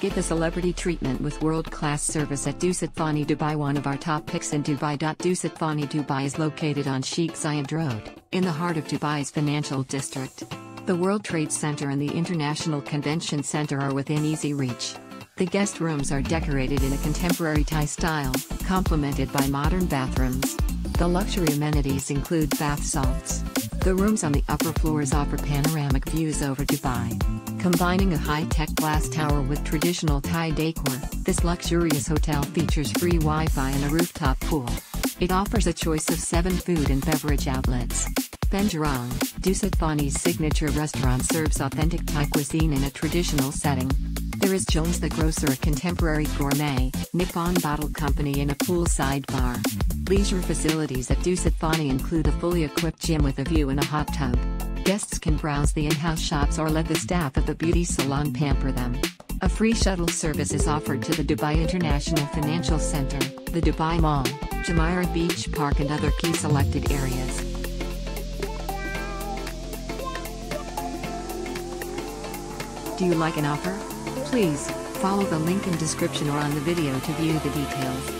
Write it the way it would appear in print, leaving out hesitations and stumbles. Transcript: Get the celebrity treatment with world-class service at Dusit Thani Dubai, one of our top picks in Dubai. Dusit Thani Dubai is located on Sheikh Zayed Road, in the heart of Dubai's financial district. The World Trade Center and the International Convention Center are within easy reach. The guest rooms are decorated in a contemporary Thai style, complemented by modern bathrooms. The luxury amenities include bath salts. The rooms on the upper floors offer panoramic views over Dubai. Combining a high-tech glass tower with traditional Thai decor, this luxurious hotel features free Wi-Fi and a rooftop pool. It offers a choice of 7 food and beverage outlets. Benjarong, Dusit Thani's signature restaurant, serves authentic Thai cuisine in a traditional setting. There is Jones the Grocer, a contemporary gourmet, Nippon Bottle Company, and a poolside bar. Leisure facilities at Dusit Thani include a fully equipped gym with a view and a hot tub. Guests can browse the in-house shops or let the staff of the beauty salon pamper them. A free shuttle service is offered to the Dubai International Financial Center, the Dubai Mall, Jumeirah Beach Park, and other key selected areas. Do you like an offer? Please follow the link in description or on the video to view the details.